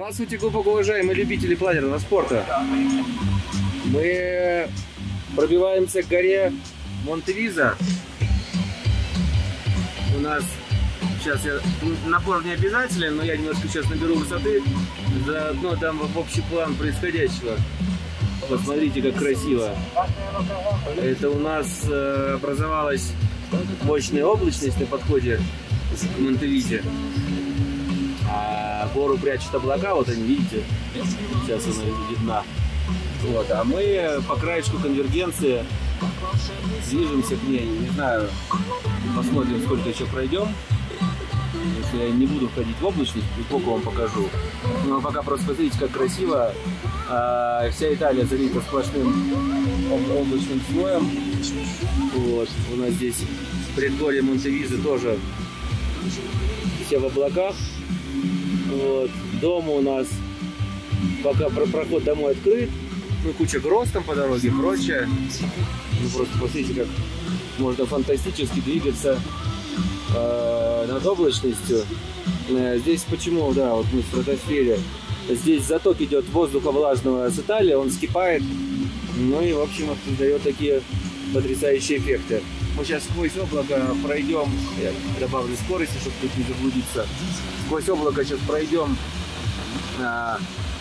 Здравствуйте, глубоко уважаемые любители планерного спорта. Мы пробиваемся к горе Монте-Визо. У нас сейчас напор не обязателен, но я немножко сейчас наберу высоты, заодно дам в общий план происходящего. Посмотрите, как красиво. Это у нас образовалась мощная облачность на подходе к Монте-Визо. А гору прячут облака, вот они, видите, сейчас она видна. Вот, а мы по краешку конвергенции движемся к ней. Не знаю, посмотрим, сколько еще пройдем. Если я не буду входить в облачность, сколько вам покажу. Но пока просто смотрите, как красиво. Вся Италия залита сплошным облачным слоем. Вот, у нас здесь предгорье Монте-Визо тоже все в облаках. Вот. Дома у нас пока проход домой открыт, ну, куча гроз там по дороге и прочее. Ну, просто посмотрите, как можно фантастически двигаться над облачностью. Здесь почему, да, вот мы в стратосфере, здесь заток идет воздуха влажного с Италии, он вскипает, ну и в общем это дает такие потрясающие эффекты. Мы сейчас сквозь облако пройдем, я добавлю скорости, чтобы тут не заблудиться. Сквозь облако сейчас пройдем,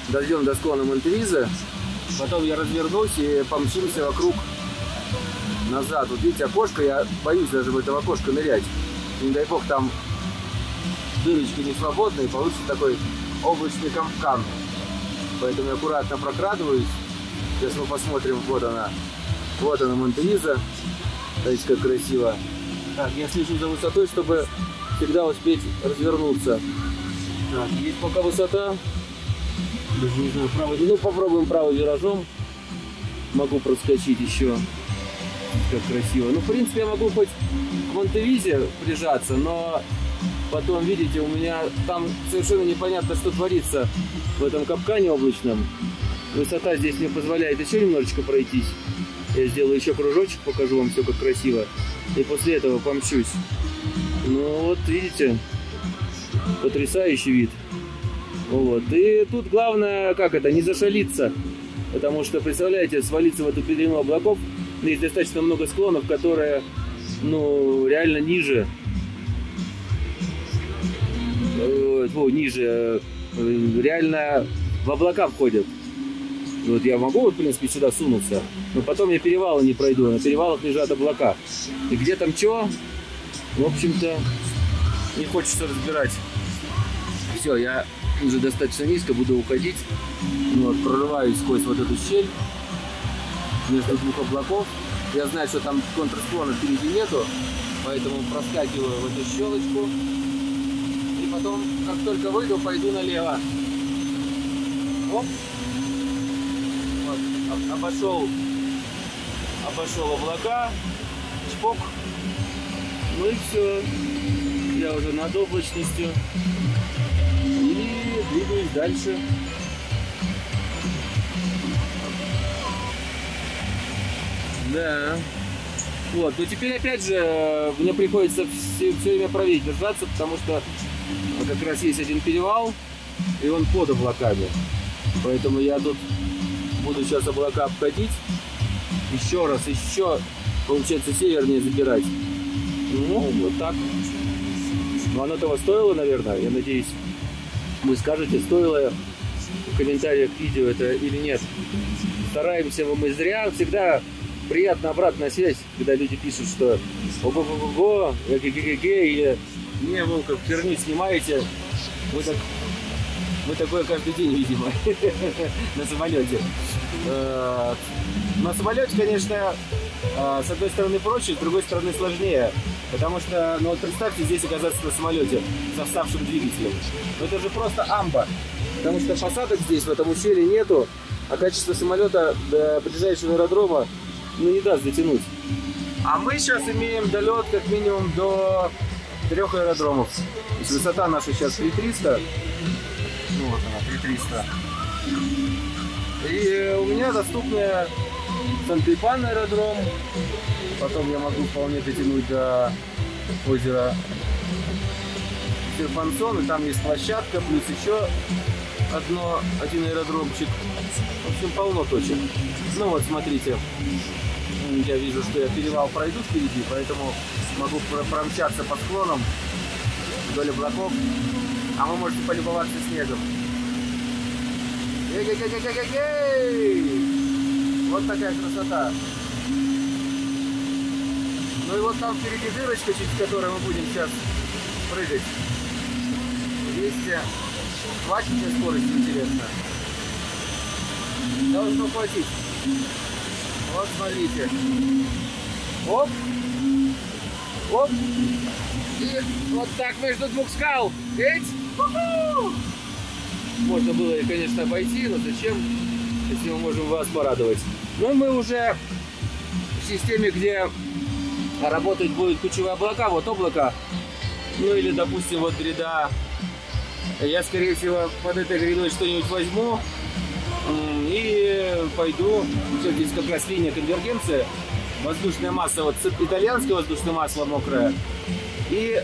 дойдем до склона Монте-Визо, потом я развернусь и помчимся вокруг назад. Вот видите окошко, я боюсь даже в это окошко нырять. Не дай бог, там дырочки не свободные, получится такой облачный капкан. Поэтому я аккуратно прокрадываюсь. Сейчас мы посмотрим, вот она Монте-Визо. Смотрите, как красиво. Так, я слежу за высотой, чтобы всегда успеть развернуться. Так, есть пока высота. Даже не знаю, правый. Ну, попробуем правым виражом. Могу проскочить еще. Как красиво. Ну, в принципе, я могу хоть к Монте-Визо прижаться, но потом, видите, у меня там совершенно непонятно, что творится в этом капкане облачном. Высота здесь мне позволяет еще немножечко пройтись. Я сделаю еще кружочек, покажу вам все как красиво. И после этого помчусь. Ну вот, видите, потрясающий вид. Вот. И тут главное, как это, не зашалиться. Потому что, представляете, свалиться в эту пелену облаков, есть достаточно много склонов, которые, ну, реально ниже. Ниже. Реально в облака входят. Вот я могу, вот, в принципе, сюда сунуться, но потом я перевалы не пройду, на перевалах лежат облака. И где там что, в общем-то, не хочется разбирать. Все, я уже достаточно низко буду уходить. Вот, прорываюсь сквозь вот эту щель между двух облаков. Я знаю, что там контрсклона впереди нету, поэтому проскакиваю в эту щелочку. И потом, как только выйду, пойду налево. Оп. Обошел облака, чпок, ну и все, я уже над облачностью и двигаюсь дальше. Да, вот, но теперь опять же мне приходится все время правее держаться, потому что как раз есть один перевал, и он под облаками, поэтому я тут буду сейчас облака обходить. Еще раз, еще, получается, севернее забирать. Ну, вот так. Но оно того стоило, наверное. Я надеюсь, вы скажете, стоило в комментариях к видео это или нет. Стараемся мы зря. Всегда приятно обратная связь, когда люди пишут, что ого-го-го-го, или не, Волков, херню снимаете. Вы так... Мы такое каждый день, видимо, на самолете. На самолете, конечно, с одной стороны проще, с другой стороны сложнее. Потому что, ну вот представьте, здесь оказаться на самолете со вставшим двигателем. Это же просто амба. Потому что посадок здесь, в этом ущелье, нету. А качество самолета до ближайшего аэродрома, ну, не даст дотянуть. А мы сейчас имеем долет как минимум до 3 аэродромов. То есть высота наша сейчас 3300. Ну, вот она, 3300. И у меня доступная Сан-Пипан аэродром. Потом я могу вполне дотянуть до озера Серпансон. И там есть площадка, плюс еще один аэродромчик. В общем, полно точек. Ну вот, смотрите, я вижу, что я перевал пройду впереди, поэтому могу промчаться по склонам вдоль облаков, а вы можете полюбоваться снегом. Вот такая красота. Ну и вот там впереди дырочка, через которую мы будем сейчас прыгать. 220 скорость, интересно. Должно хватить. Вот смотрите. Оп. Оп. И вот так между двух скал. Ведь? Можно было, конечно, обойти, но зачем, если мы можем вас порадовать. Но мы уже в системе, где работать будет кучевые облака. Вот облако, ну или, допустим, вот гряда. Я, скорее всего, под этой грядой что-нибудь возьму и пойду. Все, здесь как раз линия конвергенции. Воздушная масса, вот итальянская воздушная масса мокрая. И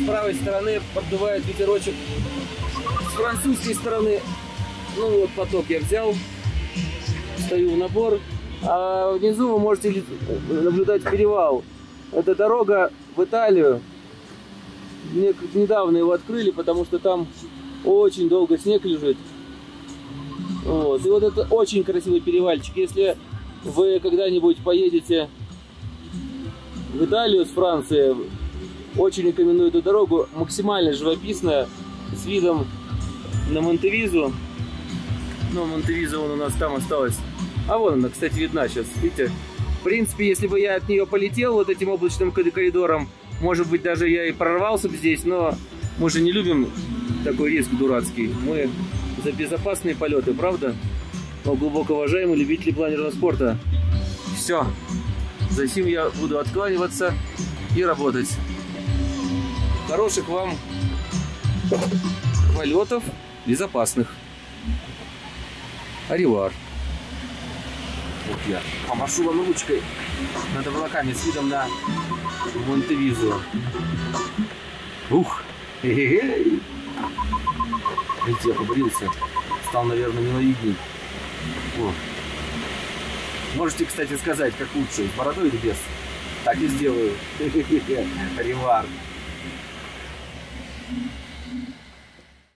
с правой стороны поддувает ветерочек. С французской стороны, ну вот поток я взял, стою в набор. А внизу вы можете наблюдать перевал. Это дорога в Италию. Недавно его открыли, потому что там очень долго снег лежит. Вот. И вот это очень красивый перевальчик. Если вы когда-нибудь поедете в Италию с Франции, очень рекомендую эту дорогу. Максимально живописная, с видом на Монте-Визо. Но Монте-Визо у нас там осталось. А вон она, кстати, видна сейчас. Видите? В принципе, если бы я от нее полетел вот этим облачным коридором, может быть, даже я и прорвался бы здесь, но мы же не любим такой риск дурацкий. Мы за безопасные полеты, правда? Но глубоко уважаемые любители планерного спорта. Все. Затем я буду откланиваться и работать. Хороших вам полетов, безопасных. Аривар. Вот я помашу вам ручкой над облаками с видом на Монте-Визо. Ух! Видите, я побрился. Стал, наверное, миловидней. О. Можете, кстати, сказать, как лучше, с бородой или без? Так и сделаю. Ревар.